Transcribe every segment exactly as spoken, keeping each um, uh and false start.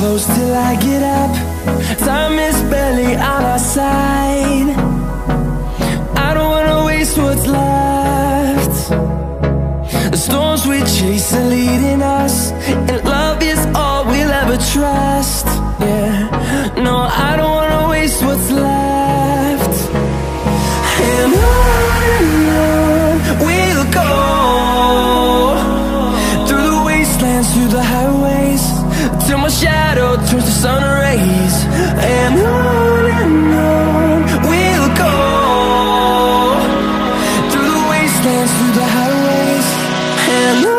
close till I get up. Time is barely on our side. I don't wanna waste what's left. The storms we chase are leading us, and love is all we'll ever trust. Yeah, no, I don't wanna waste what's left. And on and on we'll go, through the wastelands, through the highways, till my shadow turns to sun rays. And on and on we'll go, through the wastelands, through the highways, and on.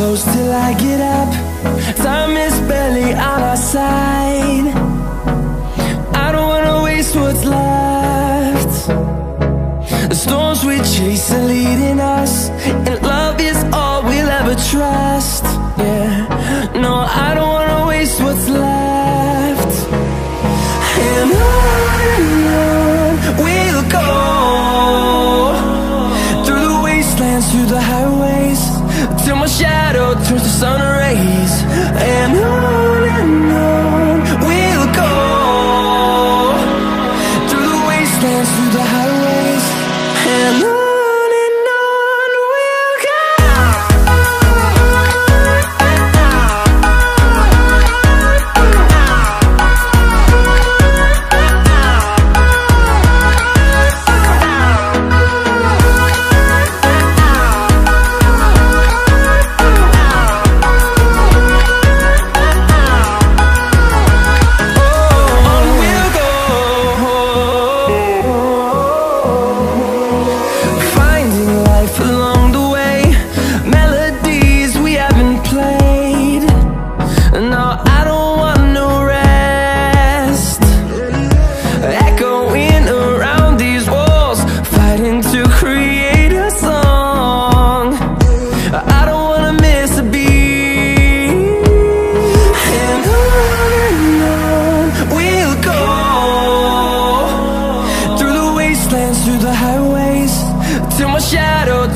Close till I get up. Time is barely on our side. I don't wanna waste what's left. The storms we chase are leading us, and love is all we'll ever trust. Yeah, no, I don't wanna waste what's left. And on and on we'll go, through the wastelands, through the highways, till my shadow turns to sun rays. And on and on we'll go, through the wastelands, through the highways, and on and on we'll go.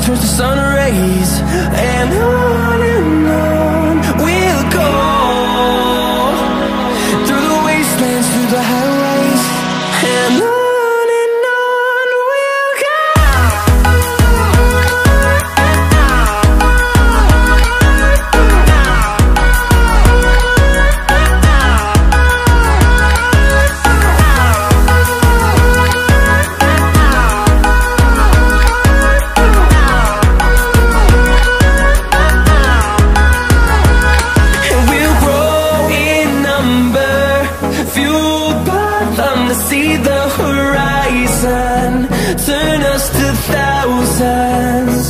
turns to sun rays, and on and on we'll go, through the wastelands, through the highways, and on. Turn us to thousands,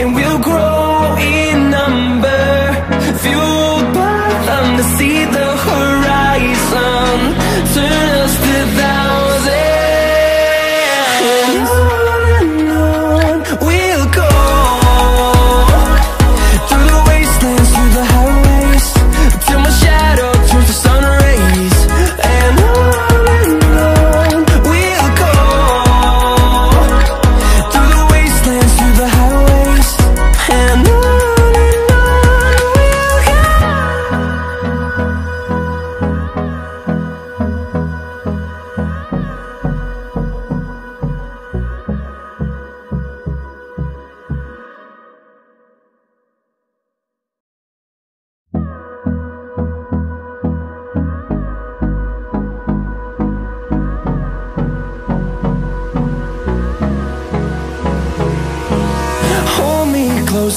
and we'll grow in number, fueled by them to see the horizon. Turn us to thousands, and on and on we'll go, through the wastelands, through the highways, till my shadow turns to sun rays, and on and close